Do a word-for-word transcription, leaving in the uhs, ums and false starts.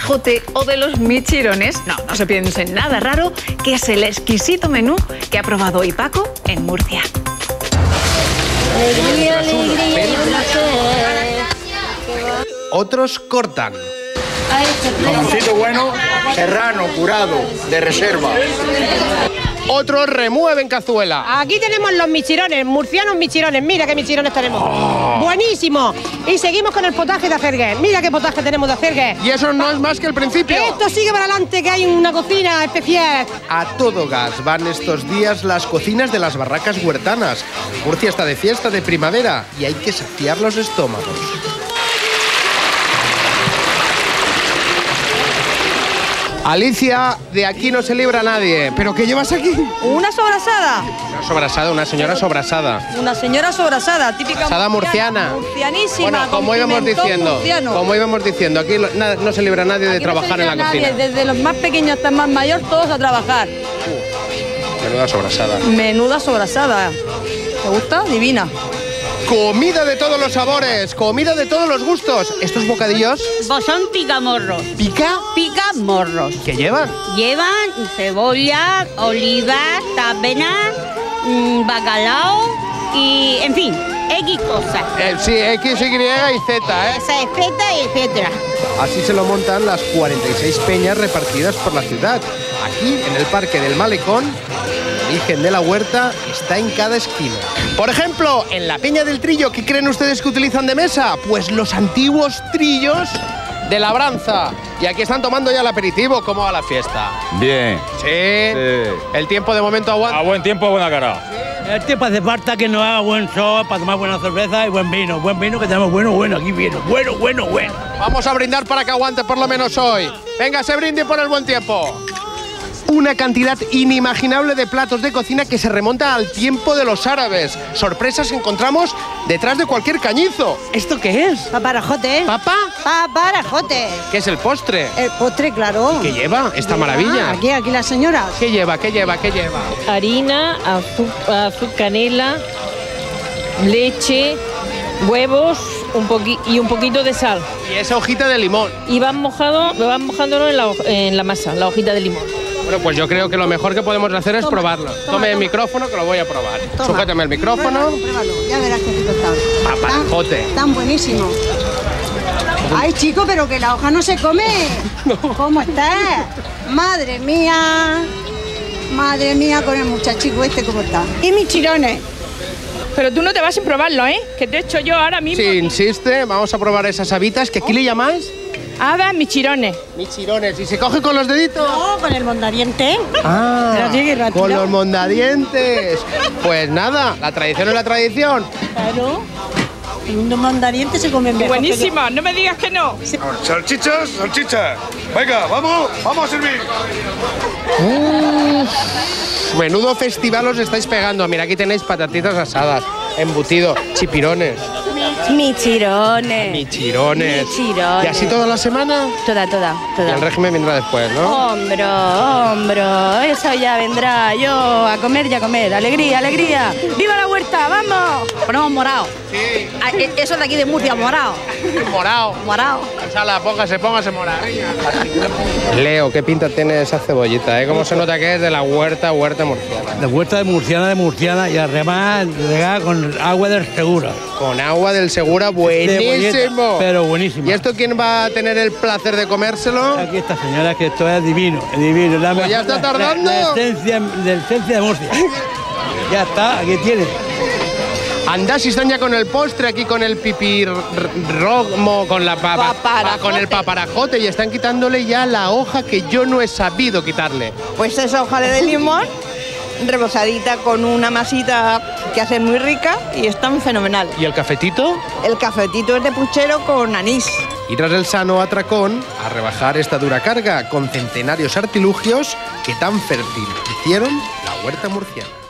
jote o de los michirones, no, no se piensen nada raro, que es el exquisito menú que ha probado hoy Paco en Murcia. Otros cortan. Limoncito bueno, serrano, curado, de reserva. Otros remueven cazuela. Aquí tenemos los michirones, murcianos michirones, mira qué michirones tenemos. Oh. Buenísimo. Y seguimos con el potaje de acergues, mira qué potaje tenemos de acergues. Y eso no es más que el principio. Esto sigue para adelante, que hay una cocina especial. A todo gas van estos días las cocinas de las barracas huertanas. Murcia está de fiesta de primavera y hay que saciar los estómagos. Alicia, de aquí no se libra nadie. ¿Pero qué llevas aquí? Una sobrasada. Una sobrasada, una señora sobrasada. Una señora sobrasada, típica sobrasada murciana. Murcianísima. Bueno, como íbamos diciendo, murciano. como íbamos diciendo, aquí no, no se libra nadie de aquí trabajar no en la nadie. cocina. Desde los más pequeños hasta el más mayor, todos a trabajar. Uh, menuda sobrasada. Menuda sobrasada. ¿Te gusta? Divina. Comida de todos los sabores, comida de todos los gustos. ¿Estos bocadillos? Pues son picamorros. ¿Pica? Picamorros. ¿Qué llevan? Llevan cebolla, olivas, tapenas, mmm, bacalao y, en fin, X cosas. Eh, sí, X, Y y Z, ¿eh? Esa es Z y etcétera. Así se lo montan las cuarenta y seis peñas repartidas por la ciudad. Aquí, en el Parque del Malecón, el origen de la huerta está en cada esquina. Por ejemplo, en la Peña del Trillo, ¿qué creen ustedes que utilizan de mesa? Pues los antiguos trillos de labranza. Y aquí están tomando ya el aperitivo. ¿Cómo va la fiesta? Bien. Sí. sí. El tiempo de momento aguanta. A buen tiempo, a buena cara. Sí. El tiempo hace falta que nos haga buen sol para tomar buena cerveza y buen vino. Buen vino que tenemos bueno, bueno, aquí viene. Bueno, bueno, bueno. Vamos a brindar para que aguante por lo menos hoy. Venga, se brinde por el buen tiempo. Una cantidad inimaginable de platos de cocina que se remonta al tiempo de los árabes. Sorpresas encontramos detrás de cualquier cañizo. ¿Esto qué es? Paparajote. ¿Papa? Paparajote. ¿Qué es el postre? El postre, claro. ¿Y qué lleva esta lleva, maravilla? Aquí, aquí la señora. ¿Qué lleva, qué lleva, qué lleva? Harina, azúcar, canela, leche, huevos un poqui y un poquito de sal. Y esa hojita de limón. Y van mojado, van mojándolo en la, en la masa, la hojita de limón. Bueno, pues yo creo que lo mejor que podemos hacer es toma, probarlo. Toma, Tome toma. el micrófono, que lo voy a probar. Toma. Sujétame el micrófono. Pruébalo, pruébalo. Ya verás qué rico está. Paparajote. Tan buenísimo. Ay, chico, pero que la hoja no se come. No. ¿Cómo está? Madre mía. Madre mía con el muchachico este, ¿cómo está? Y mis chirones. Pero tú no te vas sin probarlo, ¿eh? Que te he hecho yo ahora mismo. Sí, insiste. Vamos a probar esas habitas, que aquí oh. le llamáis... Habas michirones. Michirones. ¿Y se coge con los deditos? No, con el mondadiente. Ah, lo con los mondadientes. Pues nada, la tradición es la tradición. Claro. Un mondadiente se come mejor. Buenísima, no me digas que no. Salchichas, salchichas. Venga, vamos, vamos a servir. Uf, menudo festival os estáis pegando. Mira, aquí tenéis patatitas asadas, embutidos, chipirones. Michirones. Michirones. Michirones. ¿Y así toda la semana? Toda, toda, toda. Y el régimen vendrá después, ¿no? Hombro, hombro. Eso ya vendrá. Yo a comer y a comer. Alegría, alegría. ¡Viva la huerta! ¡Vamos! Ponemos morado. Sí. Eso de aquí de Murcia, morado. Morado. Morado. Sala, póngase, póngase morado. Leo, qué pinta tiene esa cebollita, ¿eh? Cómo se nota que es de la huerta, huerta murciana. De huerta de murciana, de murciana. Y además con agua del Segura. Con agua del Segura, buenísimo. Pero buenísimo. ¿Y esto quién va a tener el placer de comérselo? Aquí esta señora, que esto es divino, divino. La pues ya está tardando. La, la, la esencia, la esencia de Murcia. Ya está, aquí tiene. Andás y están ya con el postre, aquí con el pipirromo, con la papa, paparajote. con el paparajote, y están quitándole ya la hoja que yo no he sabido quitarle. Pues esa hoja de limón rebozadita con una masita que hace muy rica y está fenomenal. ¿Y el cafetito? El cafetito es de puchero con anís. Y tras el sano atracón, a rebajar esta dura carga con centenarios artilugios que tan fértil hicieron la huerta murciana.